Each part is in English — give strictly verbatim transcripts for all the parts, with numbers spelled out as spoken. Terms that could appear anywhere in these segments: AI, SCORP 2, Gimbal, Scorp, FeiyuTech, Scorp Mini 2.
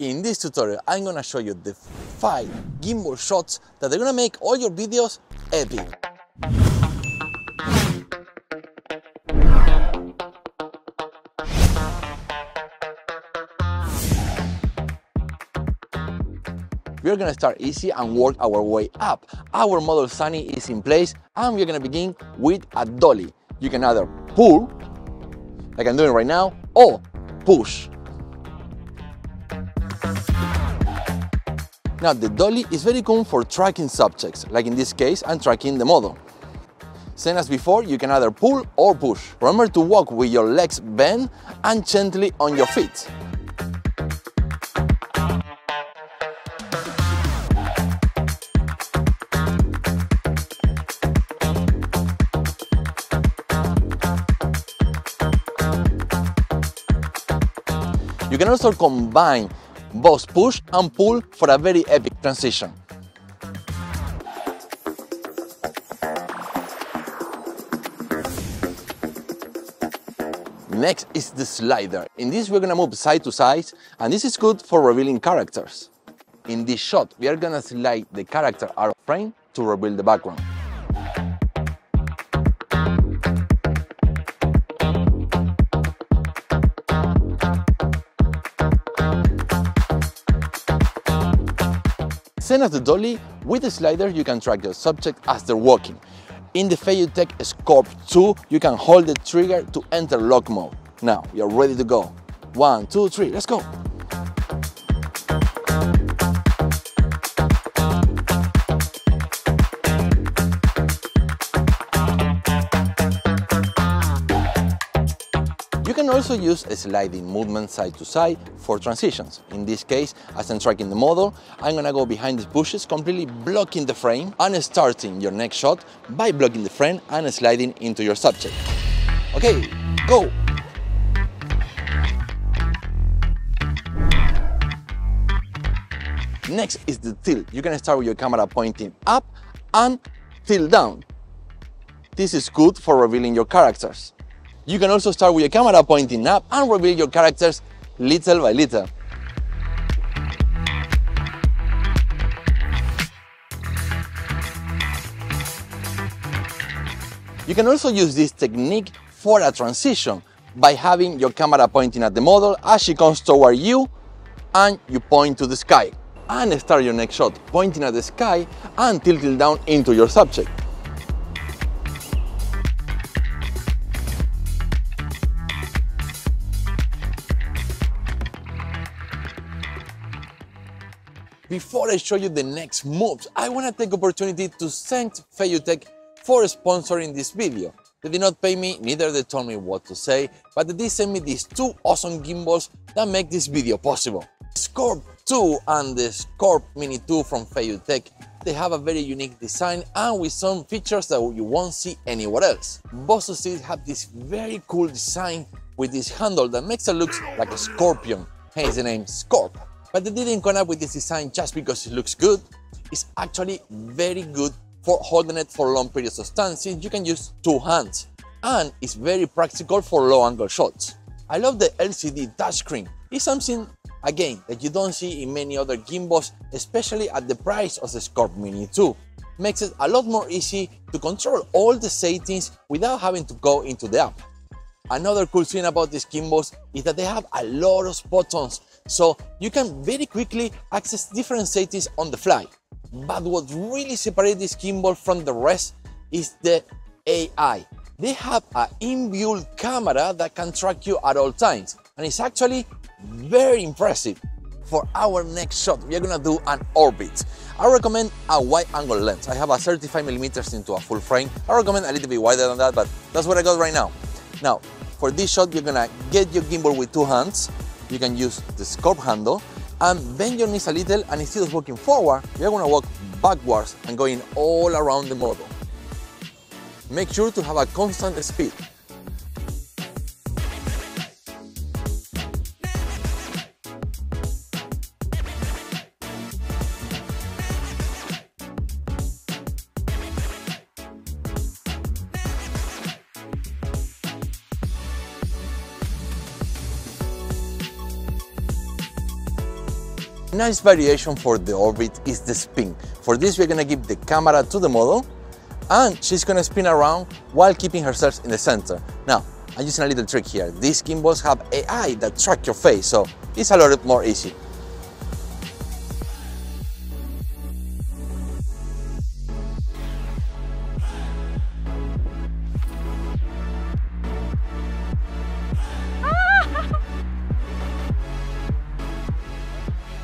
In this tutorial, I'm gonna show you the five gimbal shots that are gonna make all your videos epic. We're gonna start easy and work our way up. Our model Sunny is in place and we're gonna begin with a dolly. You can either pull, like I'm doing right now, or push. Now, the dolly is very common for tracking subjects, like in this case, I'm tracking the model. Same as before, you can either pull or push. Remember to walk with your legs bent and gently on your feet. You can also combine both push and pull for a very epic transition. Next is the slider. In this we're gonna move side to side, and this is good for revealing characters. In this shot we are gonna slide the character out of frame to reveal the background. Same as the dolly, with the slider you can track your subject as they're walking. In the FeiyuTech Scorp two, you can hold the trigger to enter lock mode. Now, you're ready to go. One, two, three, let's go! You can also use a sliding movement side to side for transitions. In this case, as I'm tracking the model, I'm gonna go behind the bushes, completely blocking the frame and starting your next shot by blocking the frame and sliding into your subject. Okay, go! Next is the tilt. You can start with your camera pointing up and tilt down. This is good for revealing your characters. You can also start with your camera pointing up and reveal your characters little by little. You can also use this technique for a transition by having your camera pointing at the model as she comes toward you and you point to the sky. And start your next shot pointing at the sky and tilting down into your subject. Before I show you the next moves, I want to take opportunity to thank FeiyuTech for sponsoring this video. They did not pay me, neither they told me what to say, but they did send me these two awesome gimbals that make this video possible. Scorp two and the Scorp Mini two from FeiyuTech. They have a very unique design and with some features that you won't see anywhere else. Both of these have this very cool design with this handle that makes it look like a scorpion, hence the name Scorp. But they didn't come up with this design just because it looks good. It's actually very good for holding it for long periods of time since you can use two hands. And it's very practical for low angle shots. I love the L C D touchscreen. It's something, again, that you don't see in many other gimbals, especially at the price of the Scorp Mini two. Makes it a lot more easy to control all the settings without having to go into the app. Another cool thing about these gimbals is that they have a lot of buttons, so you can very quickly access different settings on the fly. But what really separates this gimbal from the rest is the A I. They have an inbuilt camera that can track you at all times, and it's actually very impressive. For our next shot, we are gonna do an orbit. I recommend a wide angle lens. I have a thirty-five millimeters into a full frame. I recommend a little bit wider than that, but that's what I got right now. Now, for this shot, you're gonna get your gimbal with two hands. You can use the Scorp handle and bend your knees a little, and instead of walking forward, you're gonna walk backwards and going all around the model. Make sure to have a constant speed. Nice variation for the orbit is the spin. For this, we're gonna give the camera to the model and she's gonna spin around while keeping herself in the center. Now, I'm using a little trick here. These gimbals have A I that track your face, so it's a lot more easy.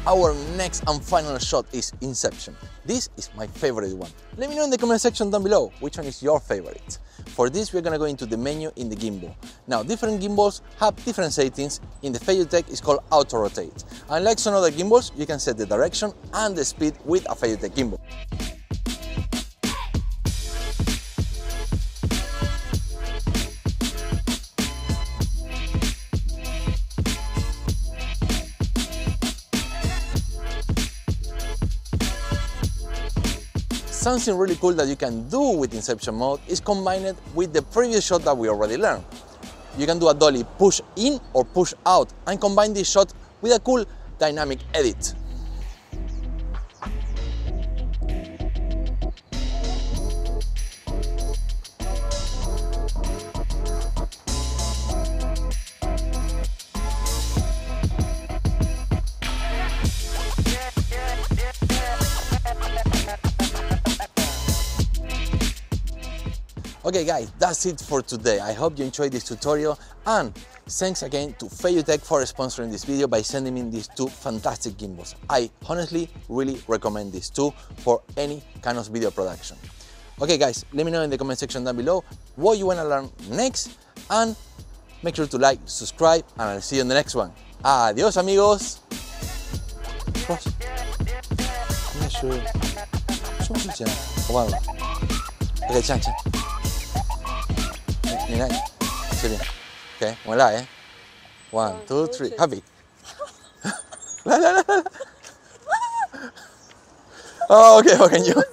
Our next and final shot is Inception. This is my favorite one. Let me know in the comment section down below which one is your favorite. For this, we're gonna go into the menu in the gimbal. Now, different gimbals have different settings. In the FeiyuTech, it's called auto rotate. Unlike some other gimbals, you can set the direction and the speed with a FeiyuTech gimbal. Something really cool that you can do with Inception mode is combined with the previous shot that we already learned. You can do a dolly push in or push out and combine this shot with a cool dynamic edit. Okay guys, that's it for today. I hope you enjoyed this tutorial, and thanks again to FeiyuTech for sponsoring this video by sending me these two fantastic gimbals. I honestly really recommend these two for any kind of video production. Okay guys, let me know in the comment section down below what you want to learn next, and make sure to like, subscribe, and I'll see you in the next one. Adios amigos! Okay, chan, chan. Nina, sorry. Okay, one la, eh? One, two, three. Happy. La la la la. Oh, okay, how can you?